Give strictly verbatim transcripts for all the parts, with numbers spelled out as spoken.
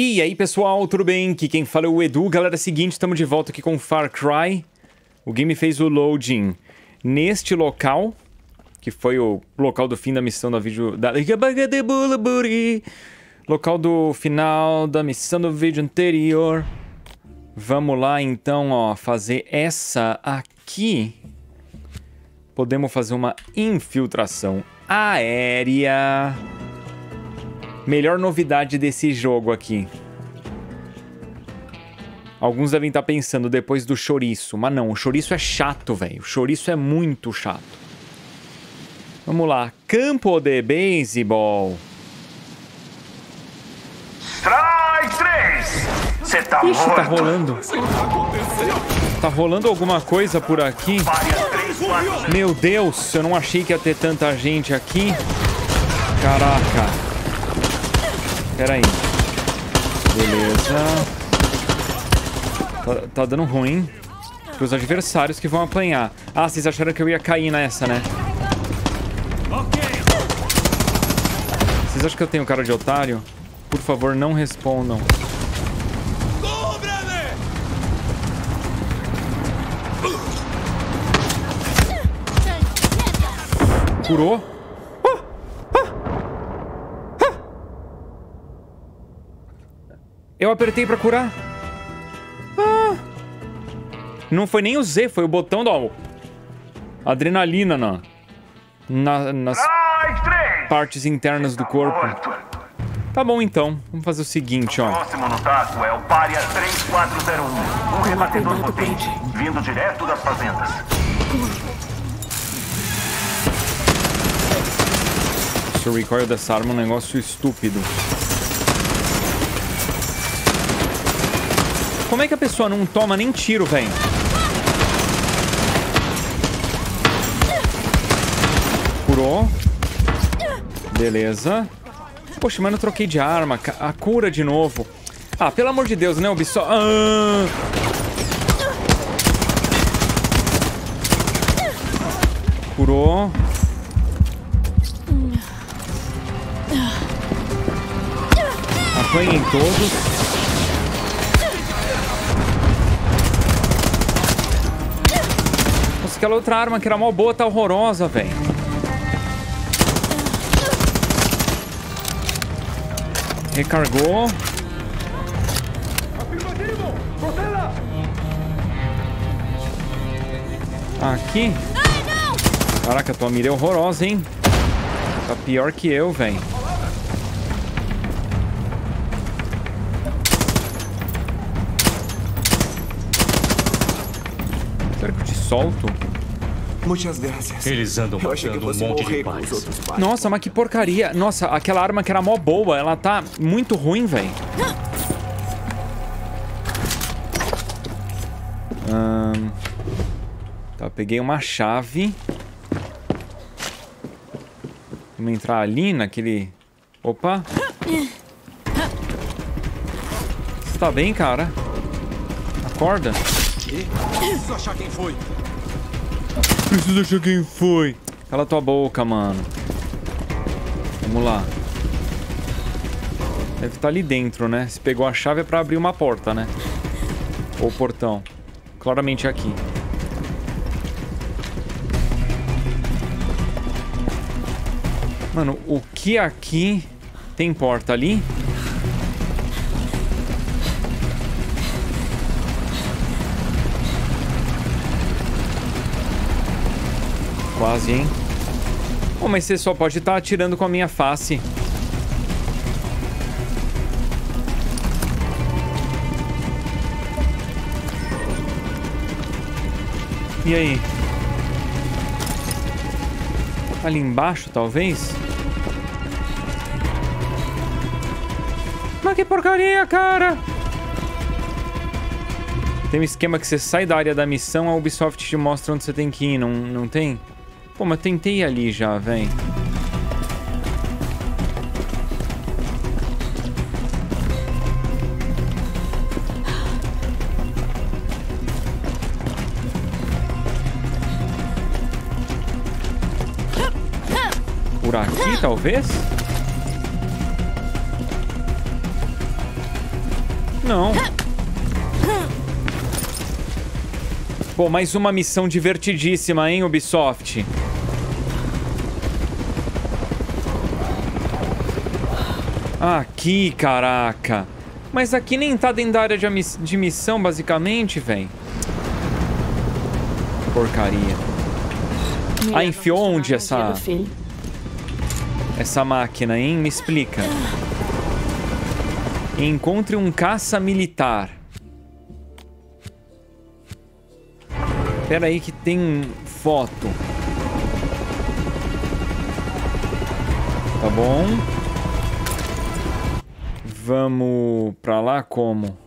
E aí pessoal, tudo bem? Aqui quem fala é o Edu. Galera, é o seguinte, estamos de volta aqui com Far Cry. O game fez o loading neste local, que foi o local do fim da missão da vídeo... Da... Local do final da missão do vídeo anterior. Vamos lá então, ó, fazer essa aqui. Podemos fazer uma infiltração aérea. Melhor novidade desse jogo aqui. Alguns devem estar pensando depois do chouriço. Mas não, o chouriço é chato, velho. O chouriço é muito chato. Vamos lá. Campo de beisebol. Strike três! Você tá morto. Ixi, tá rolando. Tá rolando alguma coisa por aqui? Meu Deus, eu não achei que ia ter tanta gente aqui. Caraca. Pera aí. Beleza. Tá, tá dando ruim. Os adversários que vão apanhar. Ah, vocês acharam que eu ia cair nessa, né? Vocês acham que eu tenho cara de otário? Por favor, não respondam. Curou? Eu apertei pra curar. Ah. Não foi nem o Z, foi o botão da adrenalina na, na, nas partes internas do corpo. Tá bom então, vamos fazer o seguinte, ó. O próximo no taco é o Pária três quatro zero um, um rebatedor potente, vindo direto das fazendas. O recoil dessa arma é um negócio estúpido. Como é que a pessoa não toma nem tiro, velho? Curou. Beleza. Poxa, mano, eu troquei de arma. A cura de novo. Ah, pelo amor de Deus, né, Ubisoft? Ah! Curou. Apanhem todos. Aquela outra arma que era mó boa, tá horrorosa, velho. Recargou. Aqui. Caraca, tua mira é horrorosa, hein? Tá pior que eu, velho. Será que eu te solto? Eles andam matando um monte de pais. Nossa, mas que porcaria. Nossa, aquela arma que era mó boa, ela tá muito ruim, velho. Hum... Tá, peguei uma chave. Vamos entrar ali naquele... Opa. Você tá bem, cara? Acorda. Preciso achar quem foi. Preciso achar quem foi. Cala tua boca, mano. Vamos lá. Deve estar ali dentro, né? Se pegou a chave é pra abrir uma porta, né? Ou portão. Claramente é aqui. Mano, o que aqui? Tem porta ali? Quase, hein? Pô, mas você só pode estar atirando com a minha face. E aí? Ali embaixo, talvez? Mas que porcaria, cara! Tem um esquema que você sai da área da missão, a Ubisoft te mostra onde você tem que ir, não, não tem? Pô, mas eu tentei ali já, véi. Por aqui, talvez? Não. Pô, mais uma missão divertidíssima, hein, Ubisoft? Aqui, caraca. Mas aqui nem tá dentro da área de, de missão, basicamente, velho. Porcaria. Ah, enfiou onde essa... essa máquina, hein? Me explica. Encontre um caça militar. Pera aí que tem foto. Tá bom. Vamos pra lá como?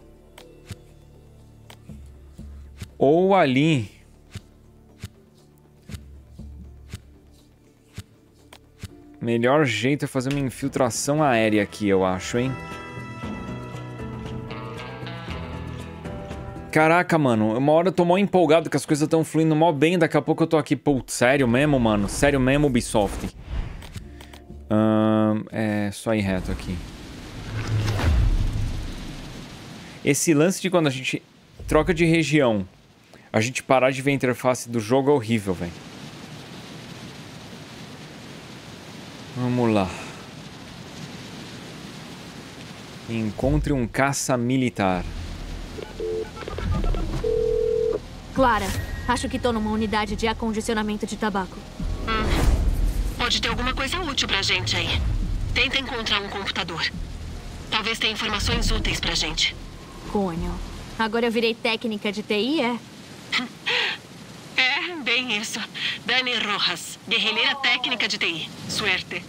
Ou ali. Melhor jeito é fazer uma infiltração aérea aqui, eu acho, hein? Caraca, mano. Uma hora eu tô mó empolgado que as coisas estão fluindo mó bem. Daqui a pouco eu tô aqui. Putz, sério mesmo, mano? Sério mesmo, Ubisoft? Hum, é só ir reto aqui. Esse lance de quando a gente troca de região, a gente parar de ver a interface do jogo é horrível, velho. Vamos lá. Encontre um caça militar. Clara, acho que tô numa unidade de acondicionamento de tabaco. Hum, pode ter alguma coisa útil pra gente aí. Tenta encontrar um computador. Talvez tenha informações úteis pra gente. Cunho. Agora eu virei técnica de T I, é? É, bem isso. Dani Rojas, guerrilheira técnica de T I. Suerte.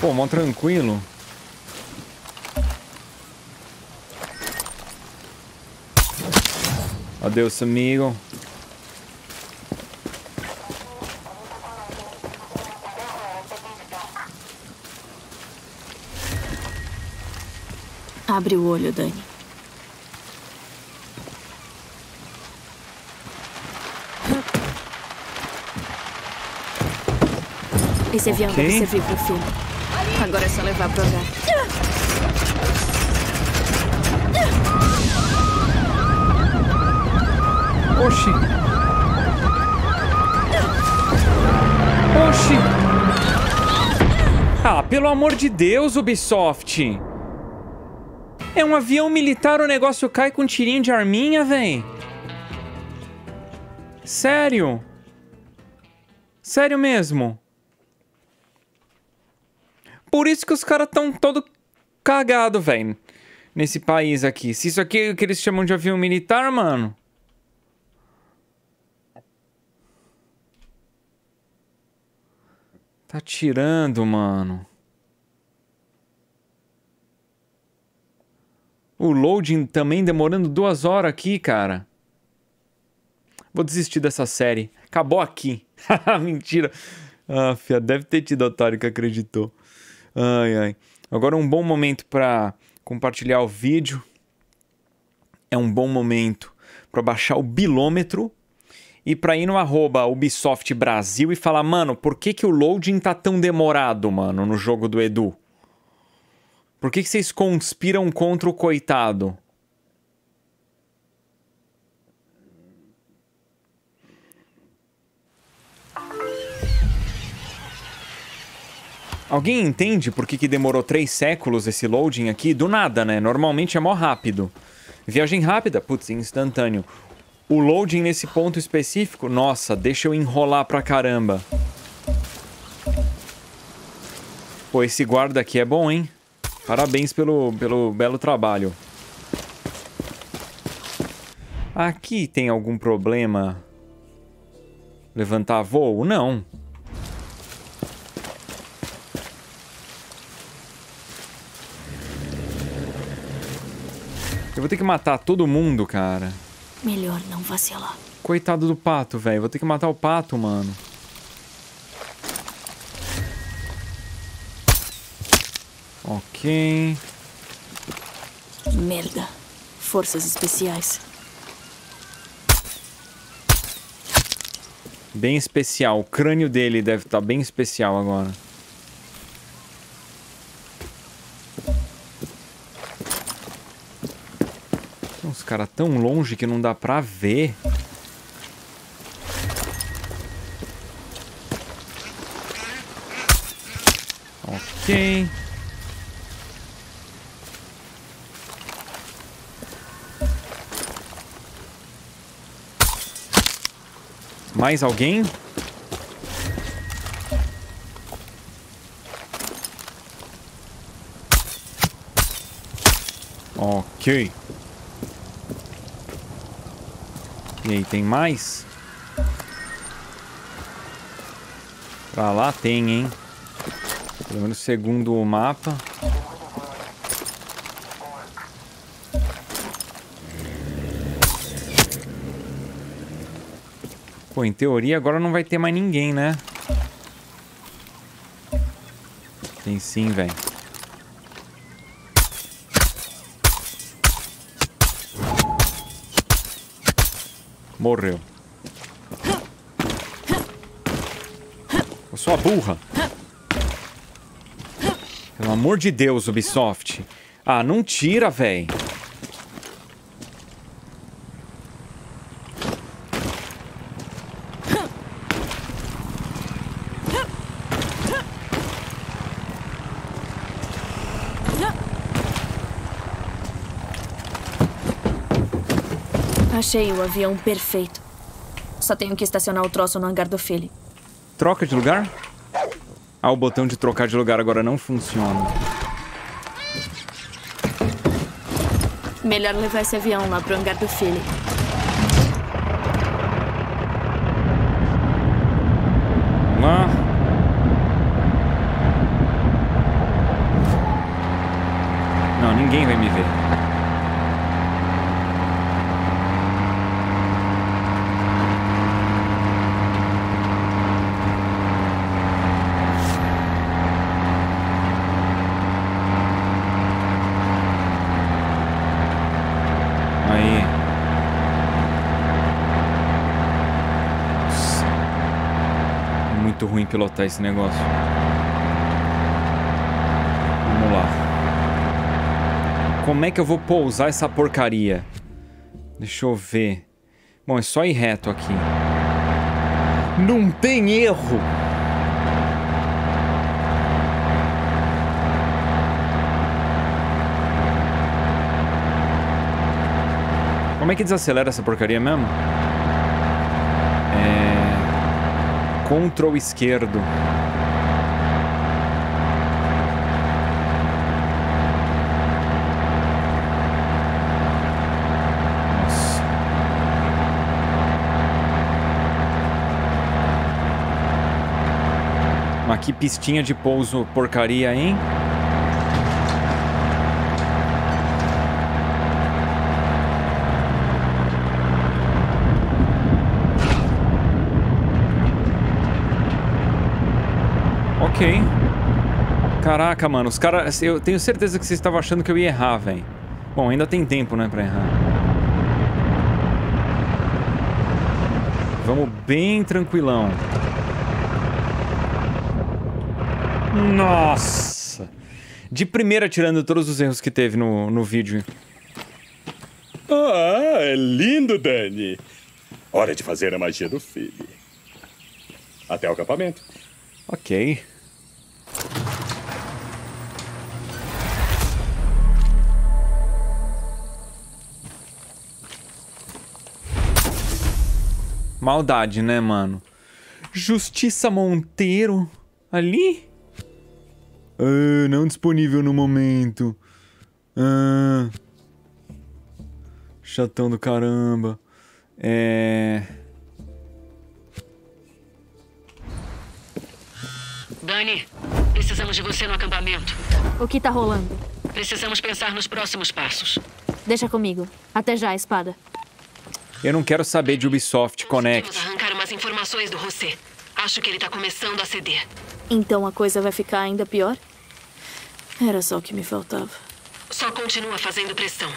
Pô, mó tranquilo. Adeus, amigo. Abre o olho, Dani. Esse avião okay. Deve servir pro filho. Agora é só levar pro lugar. Oxi. Oxi. Ah, pelo amor de Deus, Ubisoft. É um avião militar, o negócio cai com um tirinho de arminha, véi. Sério? Sério mesmo? Por isso que os caras tão todo cagado, véi. Nesse país aqui. Se isso aqui é o que eles chamam de avião militar, mano... Tá tirando, mano. O loading também demorando duas horas aqui, cara. Vou desistir dessa série. Acabou aqui. Mentira. Ah, fia, deve ter tido otário que acreditou. Ai, ai. Agora um bom momento pra compartilhar o vídeo. É um bom momento pra baixar o Bilômetro. E pra ir no arroba Ubisoft Brasil e falar, mano, por que que o loading tá tão demorado, mano, no jogo do Edu? Por que que vocês conspiram contra o coitado? Alguém entende por que que demorou três séculos esse loading aqui? Do nada, né? Normalmente é mó rápido. Viagem rápida? Putz, instantâneo. O loading nesse ponto específico... Nossa, deixa eu enrolar pra caramba. Pô, esse guarda aqui é bom, hein? Parabéns pelo, pelo belo trabalho. Aqui tem algum problema? Levantar voo? Não. Eu vou ter que matar todo mundo, cara. Melhor não vacilar. Coitado do pato, velho. Vou ter que matar o pato, mano. Ok. Merda. Forças especiais. Bem especial. O crânio dele deve estar bem especial agora. Tem uns caras tão longe que não dá pra ver. Ok. Mais alguém? Ok. E aí, tem mais? Pra lá tem, hein? Pelo menos segundo o mapa. Pô, em teoria agora não vai ter mais ninguém, né? Tem sim, velho. Morreu. Eu sou a burra. Pelo amor de Deus, Ubisoft. Ah, não tira, velho. Achei o avião perfeito. Só tenho que estacionar o troço no hangar do Philly. Troca de lugar? Ah, o botão de trocar de lugar agora não funciona. Melhor levar esse avião lá pro hangar do Philly. Vamos lá. Não, ninguém vai me ver. Ruim pilotar esse negócio. Vamos lá. Como é que eu vou pousar essa porcaria? Deixa eu ver. Bom, é só ir reto aqui. Não tem erro! Como é que desacelera essa porcaria mesmo? Control esquerdo. Nossa. Mas que pistinha de pouso porcaria, hein? Caraca, mano, os caras... Eu tenho certeza que vocês estavam achando que eu ia errar, velho. Bom, ainda tem tempo, né, pra errar. Vamos bem tranquilão. Nossa! De primeira, tirando todos os erros que teve no, no vídeo. Ah, é lindo, Dani. Hora de fazer a magia do filho. Até o acampamento. Ok. Maldade, né, mano? Justiça Montero. Ali? Ah, não disponível no momento. Ah, chatão do caramba. É... Dani, precisamos de você no acampamento. O que tá rolando? Precisamos pensar nos próximos passos. Deixa comigo. Até já, espada. Eu não quero saber de Ubisoft Connect. Vamos arrancar umas informações do Rossê. Acho que ele tá começando a ceder. Então a coisa vai ficar ainda pior? Era só o que me faltava. Só continua fazendo pressão.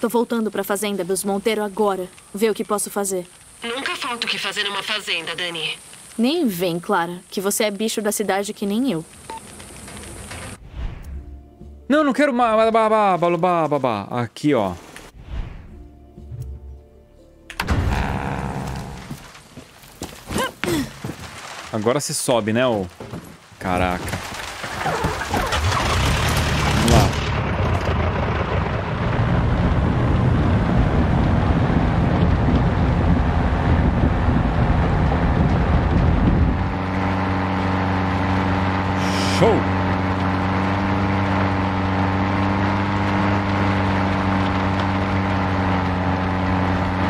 Tô voltando pra fazenda dos Montero agora. Ver o que posso fazer. Nunca falta o que fazer numa fazenda, Dani. Nem vem, Clara, que você é bicho da cidade que nem eu. Não, não quero... Aqui, ó. Agora se sobe, né, ô? Caraca. Vamos lá. Show!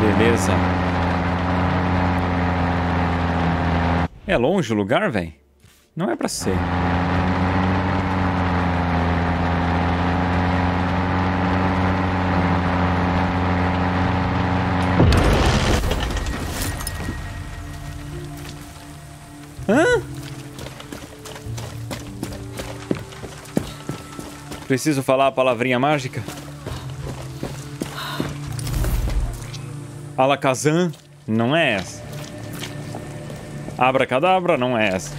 Beleza. É longe o lugar, velho? Não é pra ser. Hã? Preciso falar a palavrinha mágica? Alakazam? Não é essa. Abracadabra? Não é essa.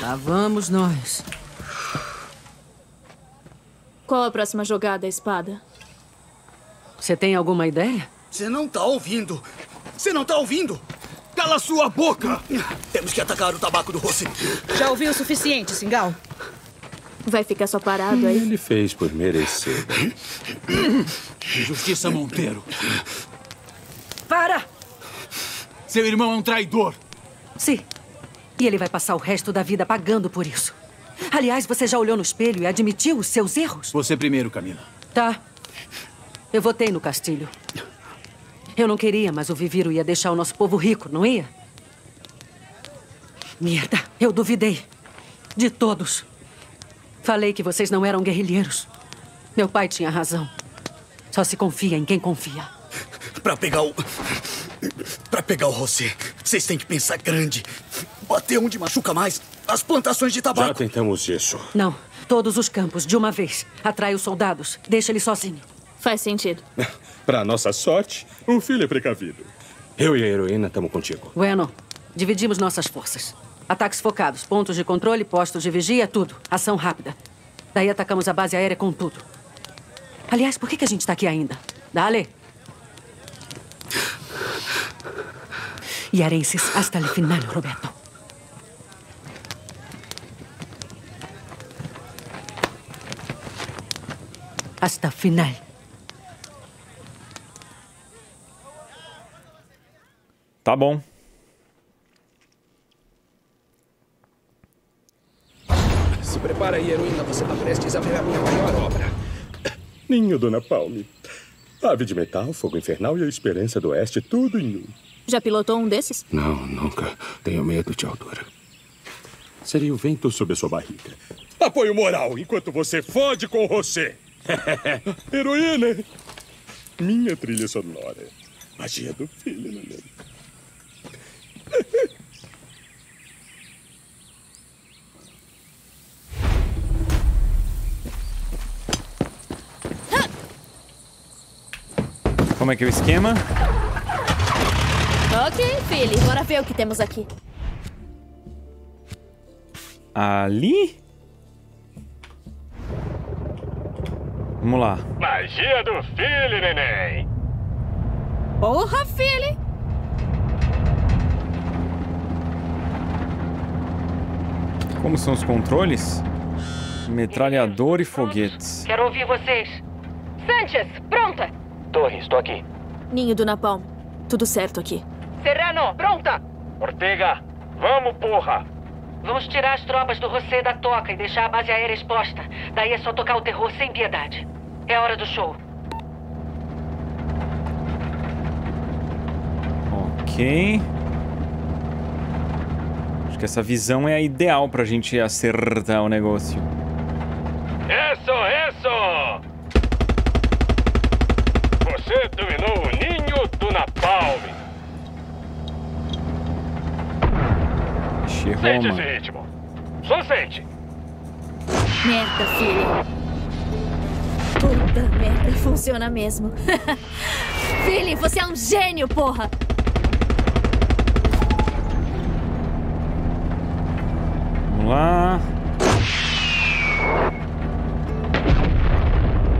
Lá vamos nós. Qual a próxima jogada, espada? Você tem alguma ideia? Você não tá ouvindo. Você não tá ouvindo. Cala sua boca. Temos que atacar o tabaco do Rossê. Já ouviu o suficiente, Singal? Vai ficar só parado aí? Ele fez por merecer. Justiça Montero. Para! Seu irmão é um traidor. Sim. E ele vai passar o resto da vida pagando por isso. Aliás, você já olhou no espelho e admitiu os seus erros? Você primeiro, Camila. Tá. Eu votei no Castillo. Eu não queria, mas o Vivero ia deixar o nosso povo rico, não ia? Merda, eu duvidei. De todos. Falei que vocês não eram guerrilheiros. Meu pai tinha razão. Só se confia em quem confia. Pra pegar o... Pra pegar o Rossê, vocês têm que pensar grande. Bater onde machuca mais, as plantações de tabaco. Já tentamos isso. Não, todos os campos, de uma vez. Atrai os soldados, deixa ele sozinho. Faz sentido. Pra nossa sorte, o filho é precavido. Eu e a heroína estamos contigo. Bueno, dividimos nossas forças. Ataques focados, pontos de controle, postos de vigia, tudo. Ação rápida. Daí atacamos a base aérea com tudo. Aliás, por que que a gente tá aqui ainda? Dale. Yarenses, hasta el final, Roberto. Hasta final. Tá bom. Se prepara aí, heroína. Você tá prestes a ver a minha maior obra. Ninho, Dona Pauli. Ave de metal, fogo infernal e a esperança do oeste, tudo em um. Já pilotou um desses? Não, nunca. Tenho medo de altura. Seria o vento sob a sua barriga. Apoio moral, enquanto você fode com você. Heroína! Minha trilha sonora. Magia do filho, não é? Como é que é o esquema? Ok, Philly. Bora ver o que temos aqui. Ali? Vamos lá. Magia do Philly, neném! Porra, Philly! Como são os controles? Metralhador e foguetes. Quero ouvir vocês. Sanchez, pronta! Torres, estou aqui. Ninho do Napão, tudo certo aqui. Terreno, pronta! Ortega, vamos, porra! Vamos tirar as tropas do Rossê da toca e deixar a base aérea exposta. Daí é só tocar o terror sem piedade. É hora do show. Ok. Acho que essa visão é a ideal pra gente acertar o negócio. Isso, isso! Você dominou o ninho do Napalm. Sente esse ritmo. Só sente. Merda, filho. Puta merda, funciona mesmo. Philly, você é um gênio, porra! Vamos lá.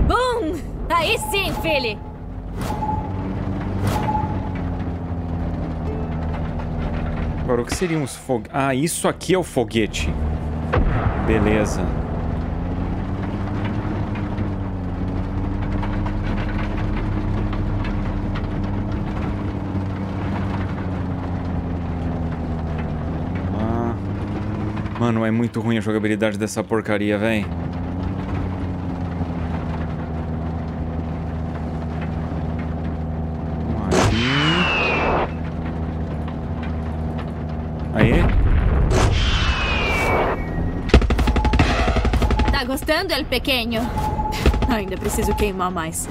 Boom! Aí sim, Philly! Agora, o que seriam os foguetes? Ah, isso aqui é o foguete. Beleza. Ah. Mano, é muito ruim a jogabilidade dessa porcaria, véi. Gostando, ele pequeno. Ainda preciso queimar mais.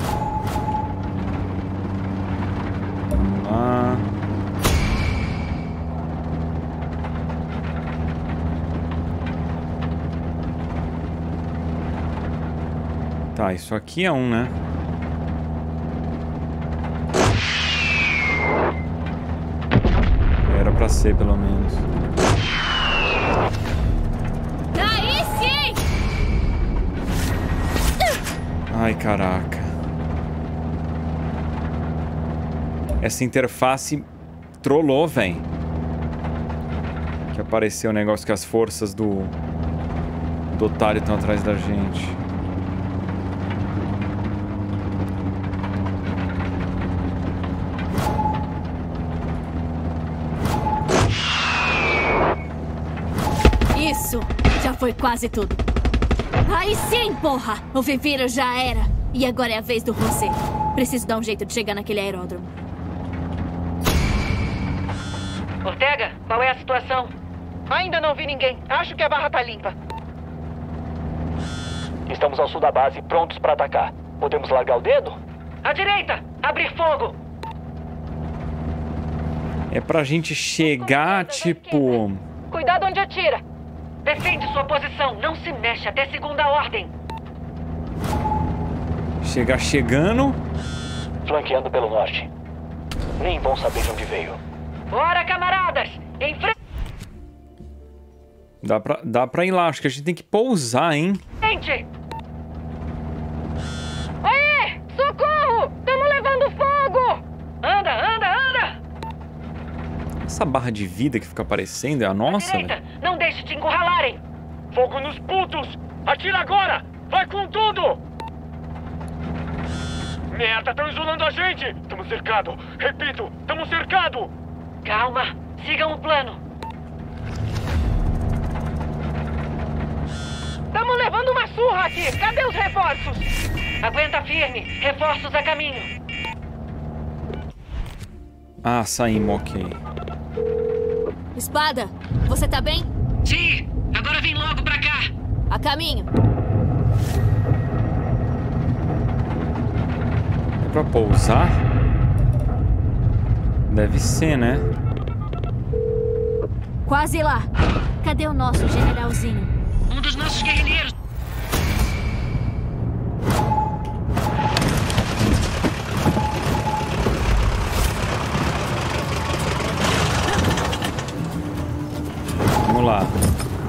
Vamos lá. Tá, isso aqui é um, né? Era pra ser, pelo menos. Ai, caraca. Essa interface trollou, véi. Que apareceu o negócio que as forças do... do otário estão atrás da gente. Isso! Já foi quase tudo. Aí sim, porra! O Vivero já era. E agora é a vez do Rossê. Preciso dar um jeito de chegar naquele aeródromo. Ortega, qual é a situação? Ainda não vi ninguém. Acho que a barra tá limpa. Estamos ao sul da base, prontos pra atacar. Podemos largar o dedo? À direita! Abrir fogo! É pra gente chegar, tipo... Cuidado onde atira! Defende sua posição, não se mexe até segunda ordem. Chegar chegando. Flanqueando pelo norte. Nem vão saber de onde veio. Bora, camaradas! Em frente! Dá pra, dá pra ir lá, acho que a gente tem que pousar, hein? Gente! Aê! Socorro! Estamos levando fogo! Anda, anda, anda! Essa barra de vida que fica aparecendo é a nossa, velho. Não deixe te encurralarem! Fogo nos putos! Atira agora! Vai com tudo! Merda, estão isolando a gente! Estamos cercados! Repito, estamos cercados! Calma! Sigam o plano! Estamos levando uma surra aqui! Cadê os reforços? Aguenta firme! Reforços a caminho! Ah, saímos, ok. Espada, você tá bem? Sim, agora vem logo pra cá. A caminho. É pra pousar? Deve ser, né? Quase lá. Cadê o nosso generalzinho? Um dos nossos guerrilheiros. Lá.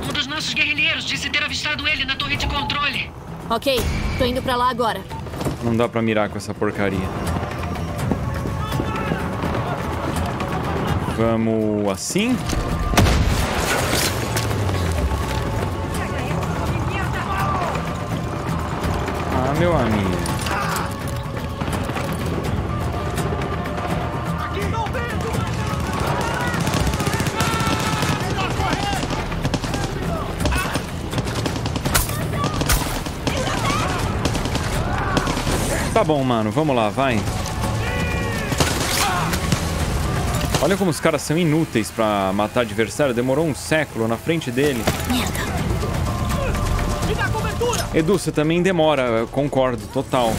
Um dos nossos guerrilheiros disse ter avistado ele na torre de controle. Ok, tô indo pra lá agora. Não dá pra mirar com essa porcaria. Vamos assim? Ah, meu amigo. Tá bom, mano. Vamos lá, vai. Olha como os caras são inúteis pra matar adversário. Demorou um século na frente dele. Edu, você também demora. Eu concordo, total.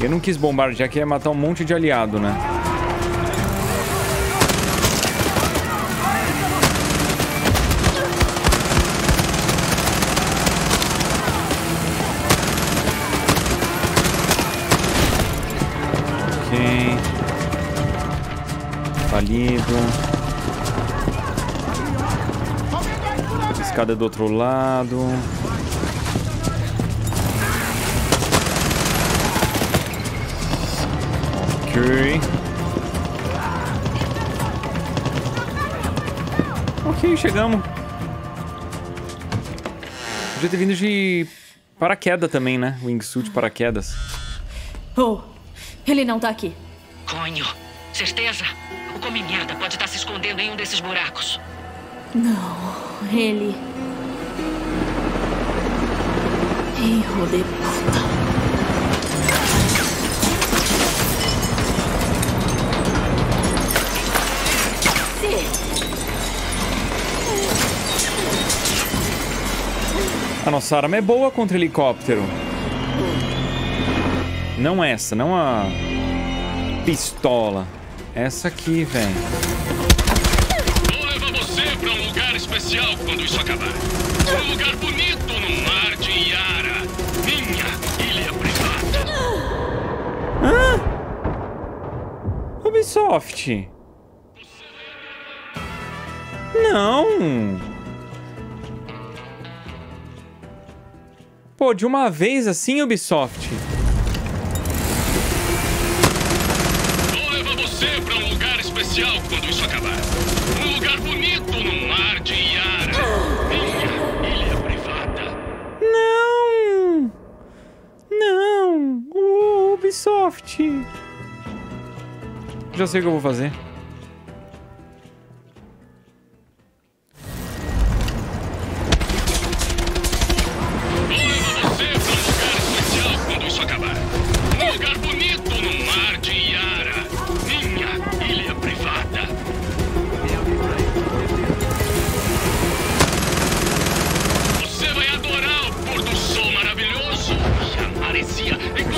Eu não quis bombardear, que ia matar um monte de aliado, né? falido. Escada do outro lado. Ok. Ok, chegamos. Podia ter vindo de paraquedas também, né? Wingsuit paraquedas. Oh, ele não tá aqui. Conho, certeza? O come merda pode estar se escondendo em um desses buracos. Não, ele... Erro de puta. A nossa arma é boa contra helicóptero. Não essa, não a pistola. Essa aqui, velho. Vou levar você pra um lugar especial quando isso acabar. Um lugar bonito no mar de Yara. Minha ilha privada. Hã? Ubisoft. Não. Pô, de uma vez assim, Ubisoft. Vou levar você pra um lugar especial quando isso acabar. Um lugar bonito no mar de Yara. Minha ilha privada. Não! Não! O Ubisoft! Já sei o que eu vou fazer.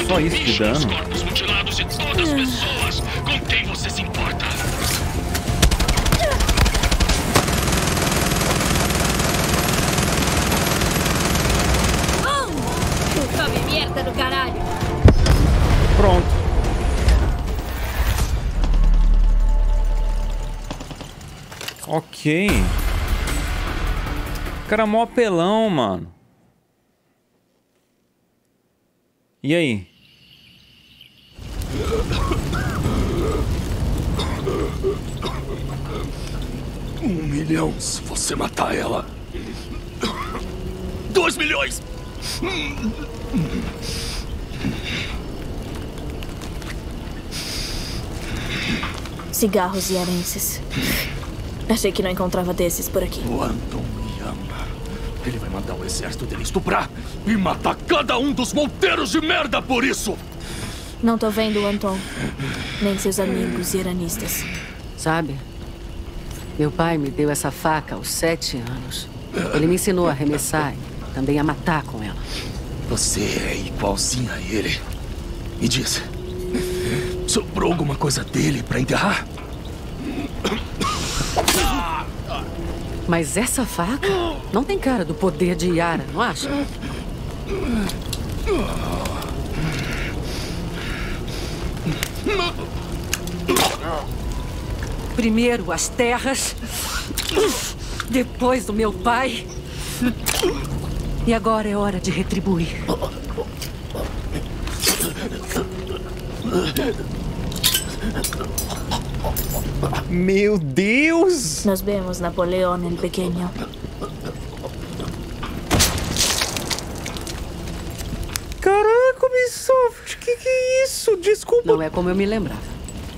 Só isso de dano. Os corpos mutilados de todas as pessoas com quem você se importa. Oh, come merda do caralho. Pronto. Ok. Cara, mó apelão, mano. E aí? Um milhão se você matar ela. Dois milhões! Cigarros iarenses. Achei que não encontrava desses por aqui. O Anton me ama. Ele vai mandar o exército dele estuprar e matar cada um dos monteiros de merda por isso! Não tô vendo o Anton, nem seus amigos iranistas. Sabe? Meu pai me deu essa faca aos sete anos. Ele me ensinou a arremessar e também a matar com ela. Você é igualzinha a ele. Me diz, sobrou alguma coisa dele pra enterrar? Mas essa faca não tem cara do poder de Yara, não acha? Primeiro as terras, depois o meu pai. E agora é hora de retribuir. Meu Deus! Nos vemos, Napoleão, el pequeno. Caraca, Ubisoft, que que é isso? Desculpa. Não é como eu me lembrava.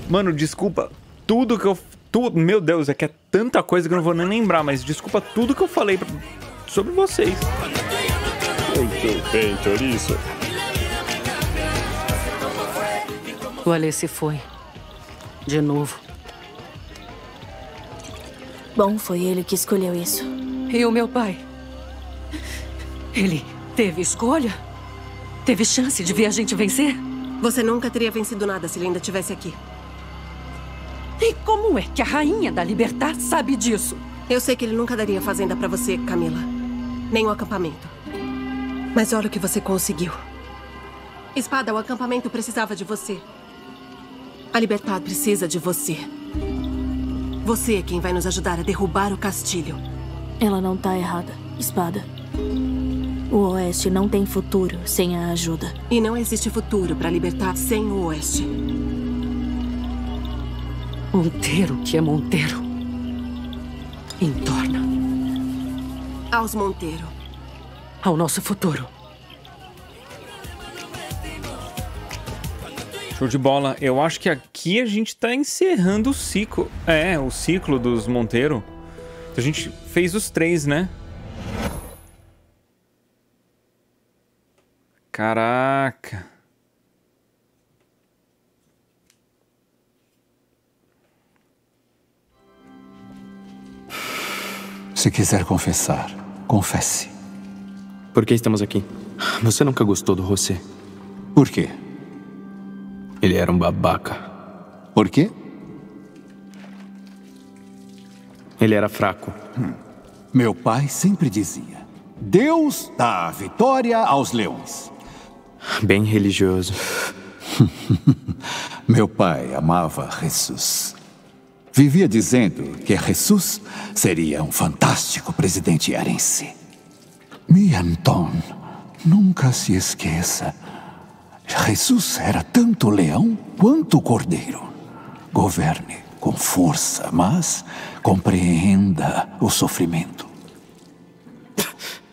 Mano, desculpa tudo que eu... Tu, meu Deus, é que é tanta coisa que eu não vou nem lembrar, mas desculpa tudo que eu falei pra, sobre vocês. Muito bem, Torres. O Alessio foi. De novo. Bom, foi ele que escolheu isso. E o meu pai? Ele teve escolha? Teve chance de ver a gente vencer? Você nunca teria vencido nada se ele ainda estivesse aqui. E como é que a rainha da Libertad sabe disso? Eu sei que ele nunca daria fazenda pra você, Camila. Nem o acampamento. Mas olha o que você conseguiu. Espada, o acampamento precisava de você. A Libertad precisa de você. Você é quem vai nos ajudar a derrubar o Castillo. Ela não tá errada, Espada. O Oeste não tem futuro sem a ajuda. E não existe futuro para libertar sem o Oeste. Montero, que é Montero, entorna. Aos Montero. Ao nosso futuro. Show de bola. Eu acho que aqui a gente tá encerrando o ciclo. É, o ciclo dos Montero. A gente fez os três, né? Caraca. Se quiser confessar, confesse. Por que estamos aqui? Você nunca gostou do Rossê. Por quê? Ele era um babaca. Por quê? Ele era fraco. Hum. Meu pai sempre dizia: Deus dá a vitória aos leões. Bem religioso. Meu pai amava Jesus. Vivia dizendo que Jesus seria um fantástico presidente arense. Mi Anton, nunca se esqueça. Jesus era tanto leão quanto cordeiro. Governe com força, mas compreenda o sofrimento.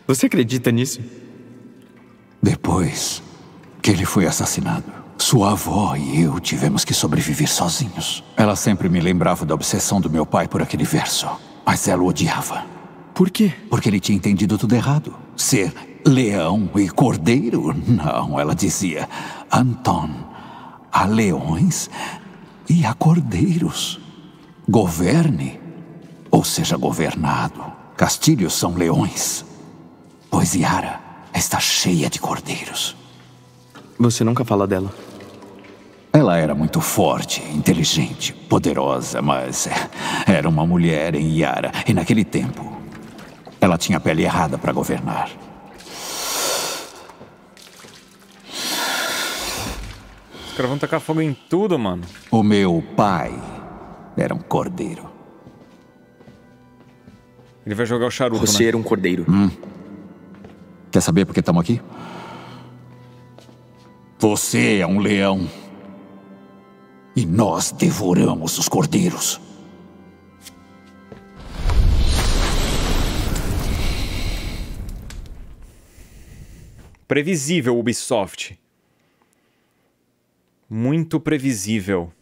Você acredita nisso? Depois que ele foi assassinado, sua avó e eu tivemos que sobreviver sozinhos. Ela sempre me lembrava da obsessão do meu pai por aquele verso, mas ela o odiava. Por quê? Porque ele tinha entendido tudo errado. Ser leão e cordeiro? Não, ela dizia. Anton, há leões e há cordeiros. Governe, ou seja, governado. Castilhos são leões, pois Yara está cheia de cordeiros. Você nunca fala dela. Ela era muito forte, inteligente, poderosa, mas era uma mulher em Yara. E naquele tempo, ela tinha a pele errada para governar. Os caras vão tacar fogo em tudo, mano. O meu pai era um cordeiro. Ele vai jogar o charuto, Você né? era um cordeiro. Hum. Quer saber por que estamos aqui? Você é um leão. E nós devoramos os cordeiros. Previsível, Ubisoft. Muito previsível.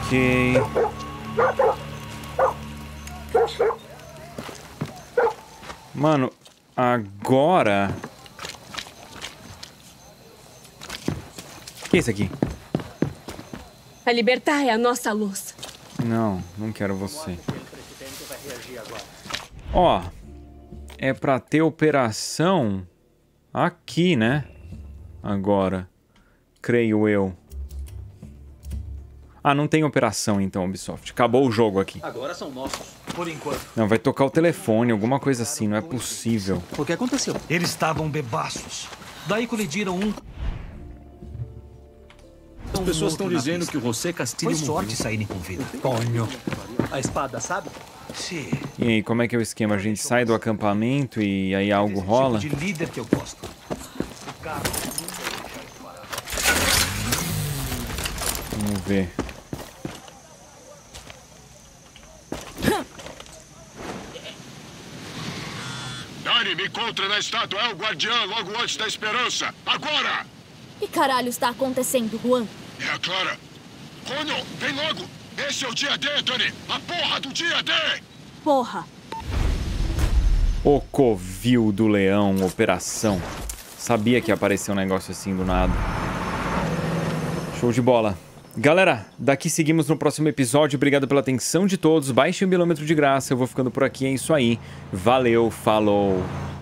Ok. Mano, agora... O que é isso aqui? A libertar é a nossa luz. Não, não quero você. Ó, é pra ter operação aqui, né? Agora, creio eu. Ah, não tem operação então, Ubisoft. Acabou o jogo aqui. Agora são nossos, por enquanto. Não, vai tocar o telefone, alguma coisa assim, não é possível. O que aconteceu? Eles estavam bebaços. Daí colidiram um... As pessoas estão dizendo que o Rossê Castillo morreu. Foi sorte saírem com vida. Tonho. A espada, sabe? Sim. E aí, como é que é o esquema? A gente sai do acampamento e aí algo rola? Esse tipo de líder que eu gosto. Vamos ver. Dani, me encontra na estátua El Guardiã logo antes da esperança. Agora! Que caralho está acontecendo, Juan? É a Clara. Conan, vem logo! Esse é o dia D, Tony! A porra do dia D! Porra! O covil do leão, operação. Sabia que ia aparecer um negócio assim do nada. Show de bola. Galera, daqui seguimos no próximo episódio. Obrigado pela atenção de todos. Baixem o Bilômetro de graça. Eu vou ficando por aqui. É isso aí. Valeu, falou!